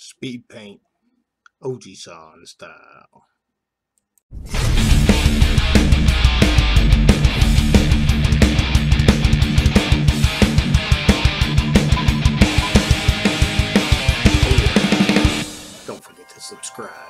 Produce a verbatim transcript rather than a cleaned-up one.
Speed paint, O G San style. Don't forget to subscribe.